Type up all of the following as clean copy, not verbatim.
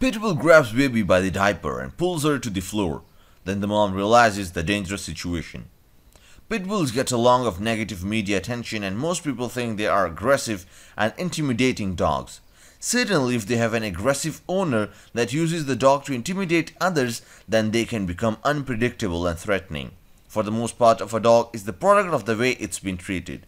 Pitbull grabs baby by the diaper and pulls her to the floor. Then the mom realizes the dangerous situation. Pitbulls get a lot of negative media attention and most people think they are aggressive and intimidating dogs. Certainly if they have an aggressive owner that uses the dog to intimidate others, then they can become unpredictable and threatening. For the most part of a dog is the product of the way it's been treated.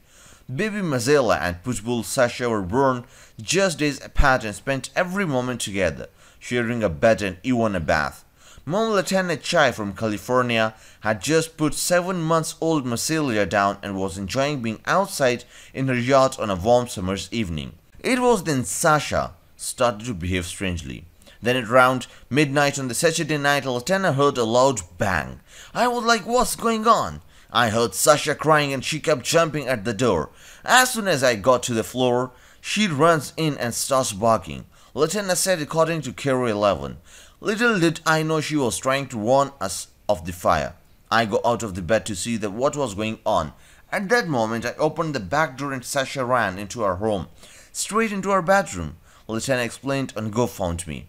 Baby Masailah and Pitbull Sasha were born just days apart and spent every moment together, sharing a bed and even a bath. Mom Latana Chai from California had just put 7-month-old Masailah down and was enjoying being outside in her yard on a warm summer's evening. It was then Sasha started to behave strangely. Then at around midnight on the Saturday night, Latana heard a loud bang. I was like, what's going on? I heard Sasha crying and she kept jumping at the door. As soon as I got to the floor, she runs in and starts barking. Latana said according to Kare 11. Little did I know she was trying to warn us of the fire. I go out of the bed to see what was going on. At that moment, I opened the back door and Sasha ran into our home. Straight into our bedroom, Latana explained on GoFundMe.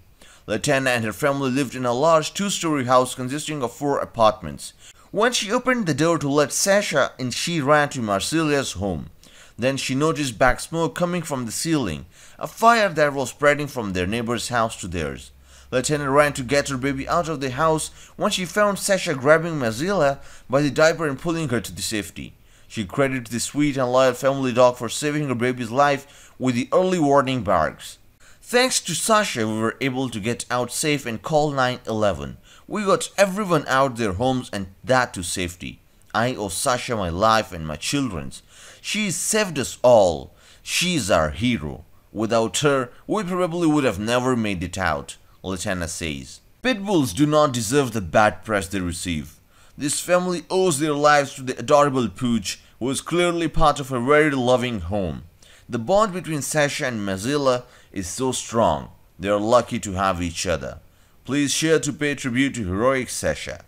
Latana and her family lived in a large 2-story house consisting of 4 apartments. When she opened the door to let Sasha in, she ran to Masailah's home. Then she noticed black smoke coming from the ceiling, a fire that was spreading from their neighbor's house to theirs. Latana ran to get her baby out of the house when she found Sasha grabbing Masailah by the diaper and pulling her to the safety. She credited the sweet and loyal family dog for saving her baby's life with the early warning barks. Thanks to Sasha, we were able to get out safe and call 911. We got everyone out their homes and that to safety. I owe Sasha my life and my children's. She saved us all. She's our hero. Without her, we probably would have never made it out, Latana says. Pitbulls do not deserve the bad press they receive. This family owes their lives to the adorable pooch, who is clearly part of a very loving home. The bond between Sasha and Masailah is so strong, they are lucky to have each other. Please share to pay tribute to heroic Sasha.